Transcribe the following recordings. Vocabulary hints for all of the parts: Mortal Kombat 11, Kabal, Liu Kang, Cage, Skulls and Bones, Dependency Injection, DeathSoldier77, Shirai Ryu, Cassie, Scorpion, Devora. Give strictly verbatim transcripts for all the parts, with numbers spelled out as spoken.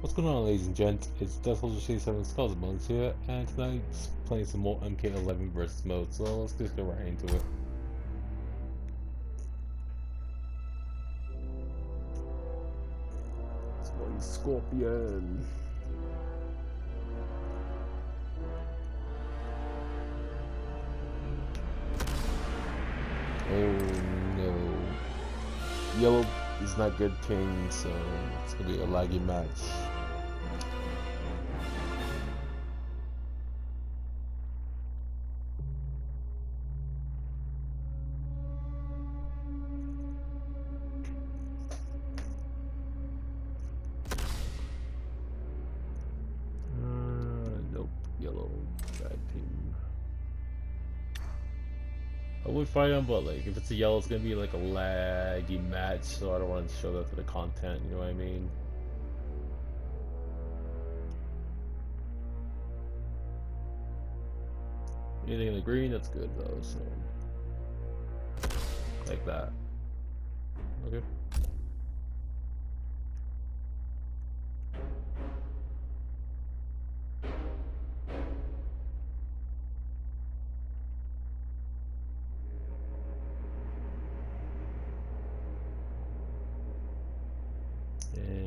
What's going on, ladies and gents? It's DeathSoldier seventy-seven Skulls Bugs here, and tonight's playing some more M K eleven versus mode, so let's just go right into it. It's one Scorpion. Oh no. Yellow is not good ping, so it's gonna be a laggy match. Uh, nope, yellow bad ping. I would fight him, but like, if it's a yellow, it's gonna be like a laggy match, so I don't want to show that to the content, you know what I mean? Anything in the green, that's good though, so. Like that. Okay.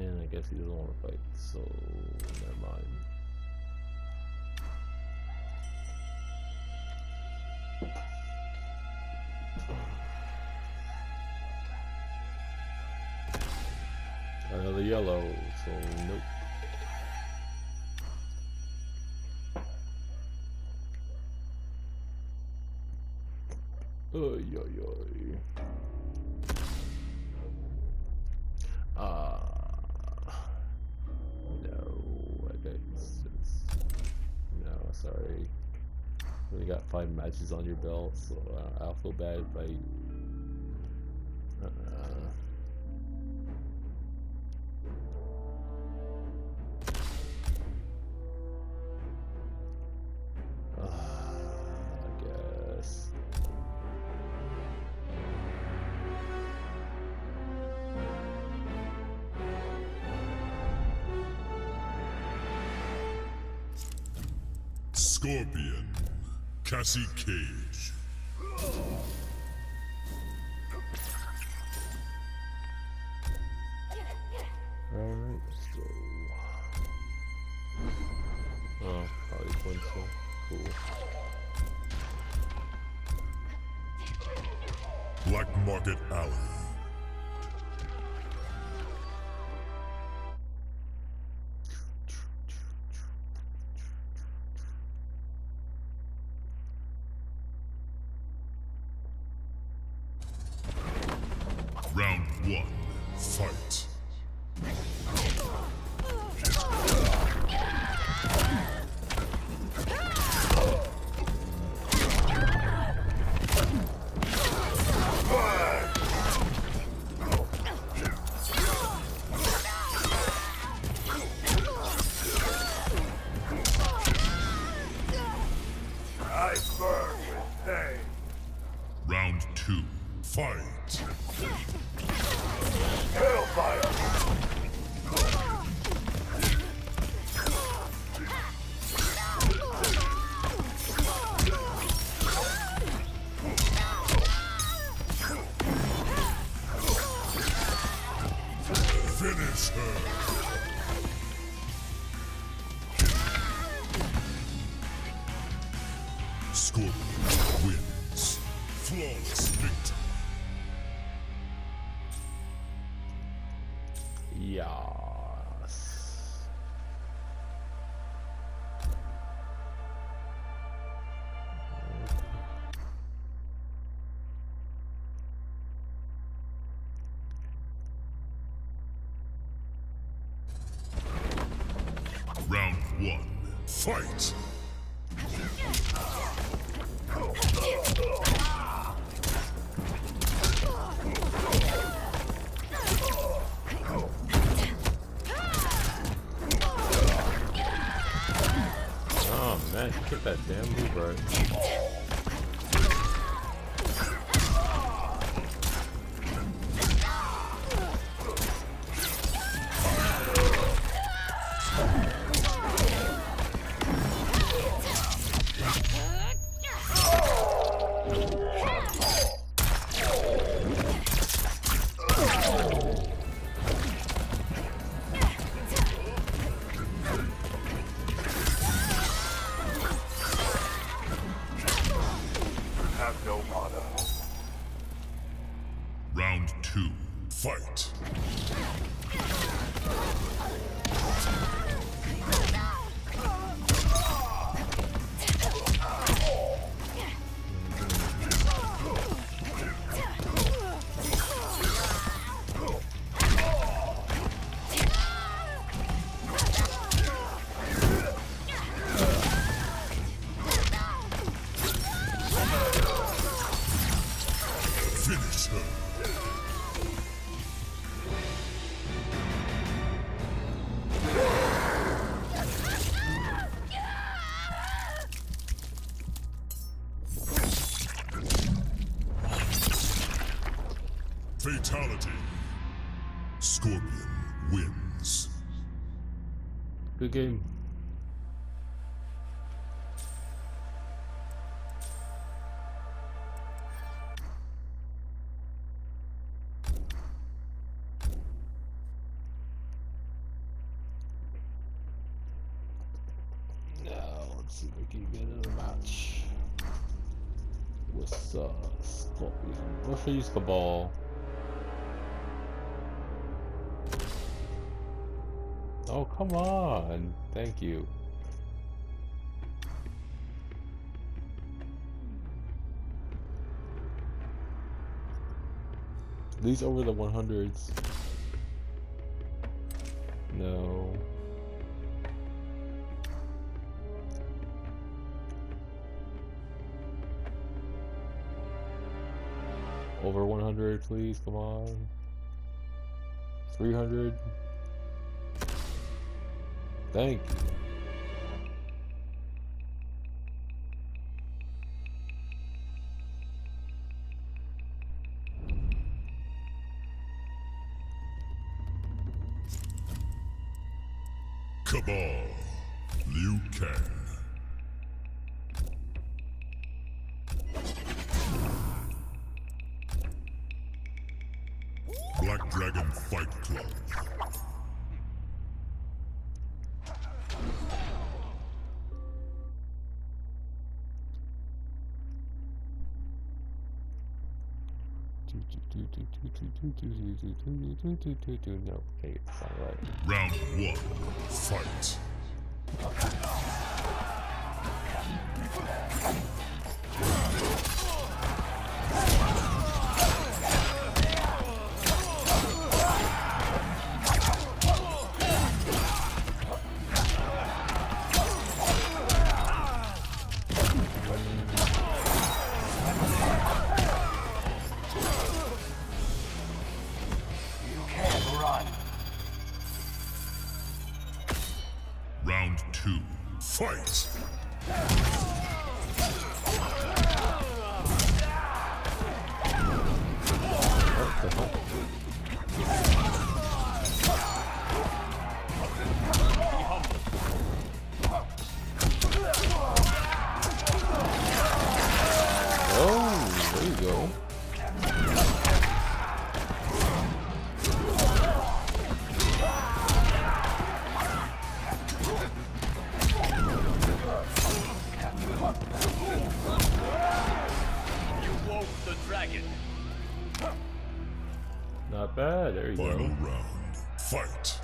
I guess he doesn't want to fight, so never mind. Another yellow, so nope. Oy, oy, oy. Ah. Sorry, you only got five matches on your belt, so uh, I'll feel bad if I... Uh, uh, I guess... Scorpion, Cassie Cage. Alright, let's go. Oh, probably one so cool. Black Market Alley. Round one, fight. I burn with pain. Round two, fight. Hellfire! Finish her! Scorpion wins. Flawless victory. Yes. Round one, fight. Man, you took that damn move, bro. Fatality. Scorpion wins. Good game. See if we can get another match with uh, Scorpion. What if I use Kabal? Oh, come on! Thank you. These over the one hundreds. No. Over one hundred, please, come on. three hundred. Thank you. Kabal, Liu Kang. Dragon Fight Club. No, hey, it's not right. Round one, fight. Two, fight! Oh, there you go. Not bad, there you go. Final round, fight.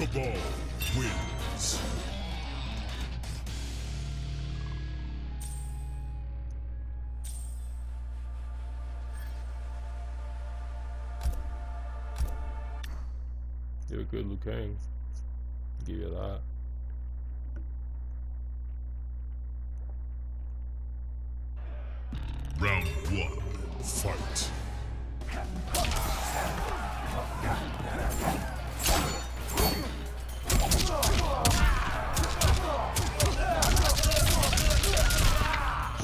Kabal wins. You're a good Liu Kang. Give you that. Round one, fight.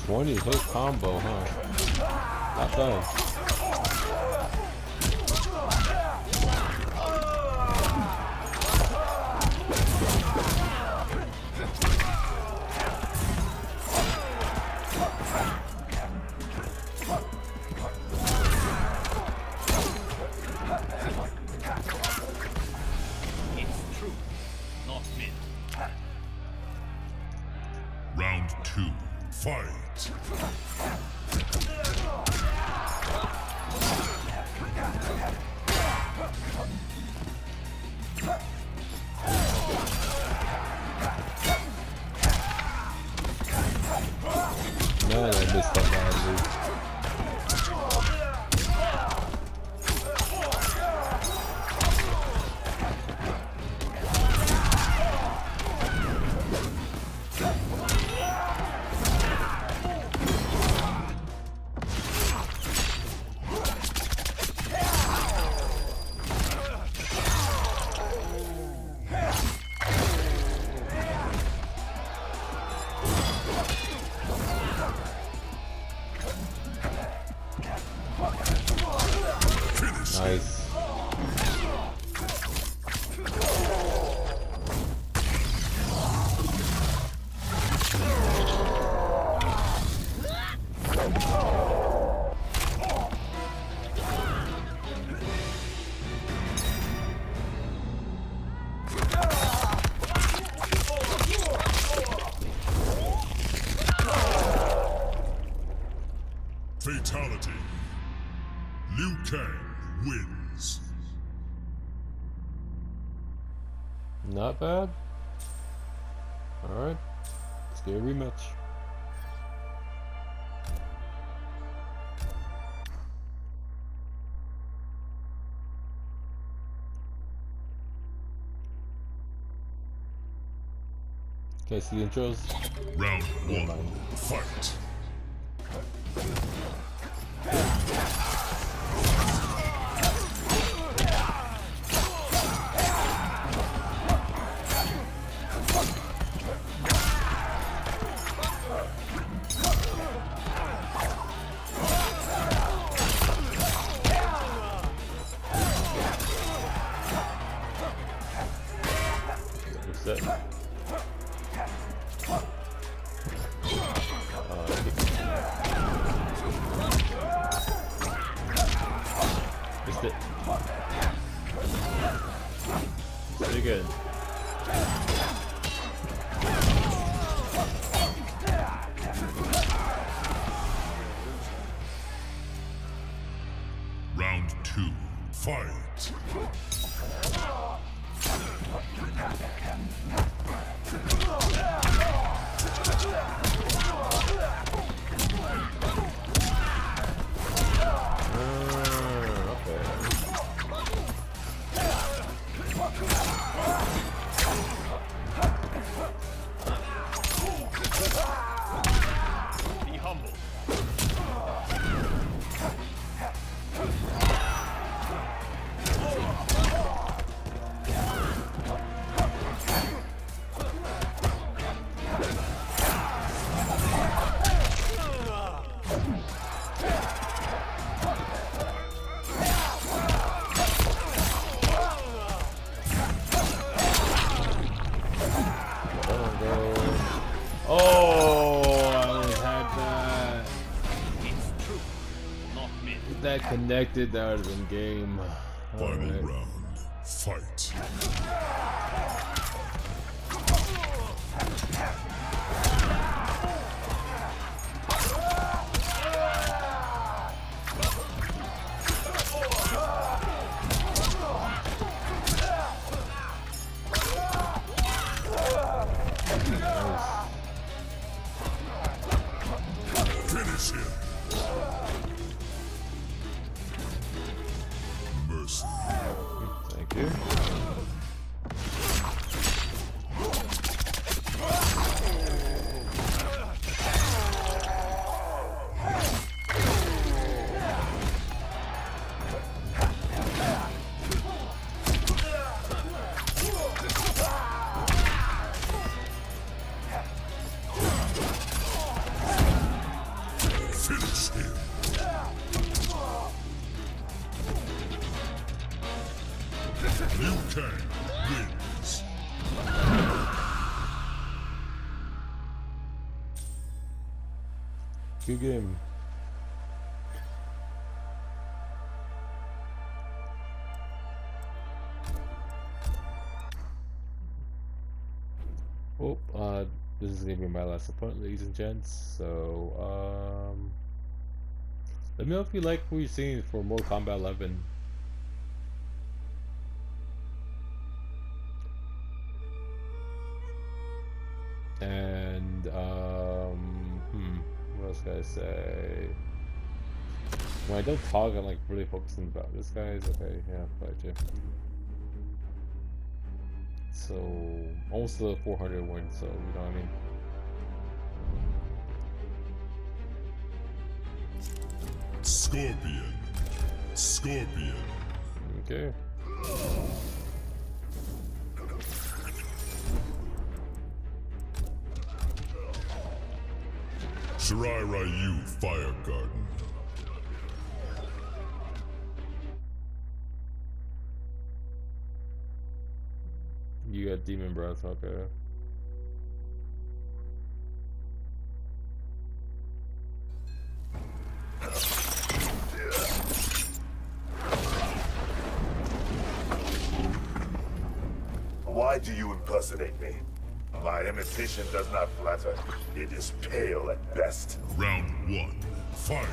twenty hit combo, huh? Not done. fight. Man, I missed that badly. Fatality. Liu Kang wins. Not bad. Alright. Let's do a rematch. Okay, see the intros. Round one. Mind. Fight. Good. Round two, fight. Connected, that would have been game. Final right. Round, fight. Finish him. Thank you. Finish him. Liu Kang wins. Good game. Oh, uh, This is going to be my last opponent, ladies and gents. So, um... let me know if you like what you're seeing for Mortal Kombat eleven. And, um... Hmm, what else can I say? When I don't talk, I'm like really focusing about this guy. Is okay, yeah, probably too. So, almost the four hundred win, so, you know what I mean? Scorpion. Scorpion. Okay. Shirai Ryu, Fire Garden. You got demon breath, okay. Why do you impersonate me? My imitation does not flatter. It is pale at best. Round one, fight!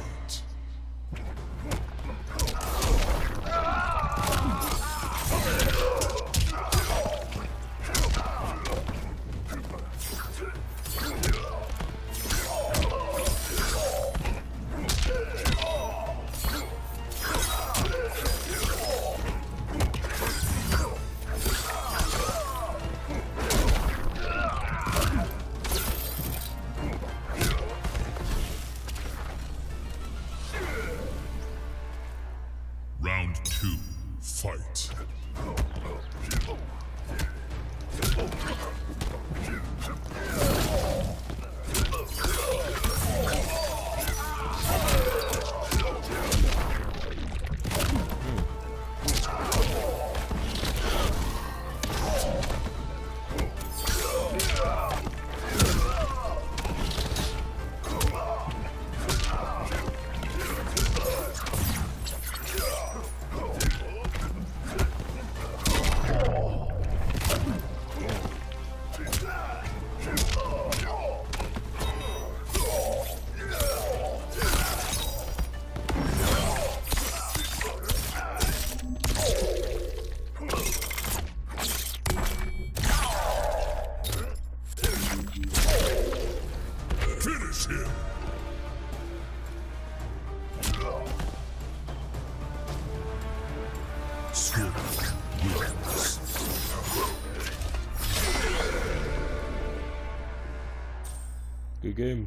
Good game.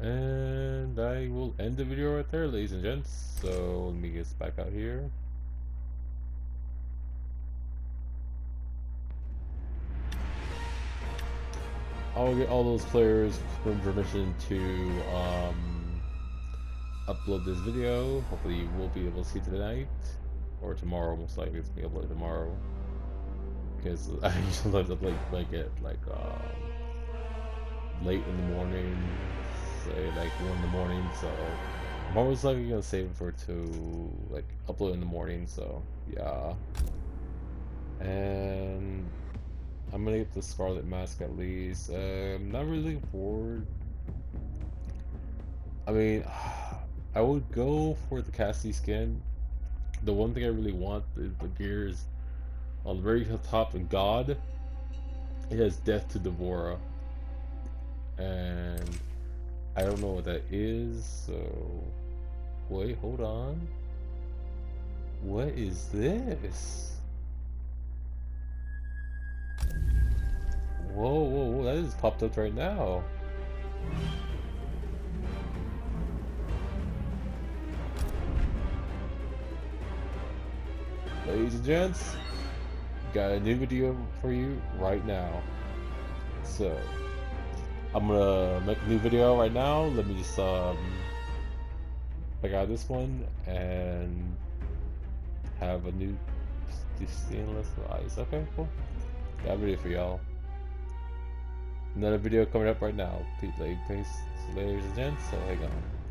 And I will end the video right there, ladies and gents. So let me get this back out here. I'll get all those players from permission to um, upload this video. Hopefully you will be able to see it tonight or tomorrow. Most likely it's going to be uploaded tomorrow because I usually have to play, like it like um, late in the morning, say like one in the morning. So I'm always likely going to save it for to like upload in the morning. So yeah, and I'm gonna get the Scarlet Mask at least. Uh, I'm not really looking forward. I mean, I would go for the Cassie skin. The one thing I really want is the gears on the very top in God. It has Death to Devora. And I don't know what that is, so wait, hold on. What is this? Whoa, whoa, whoa, that just popped up right now. Ladies and gents, got a new video for you right now. So, I'm gonna make a new video right now. Let me just, um, pick out this one and have a new stainless eyes. Okay, cool. Got a video for y'all. Another video coming up right now. Peace, ladies and gents. So hang on.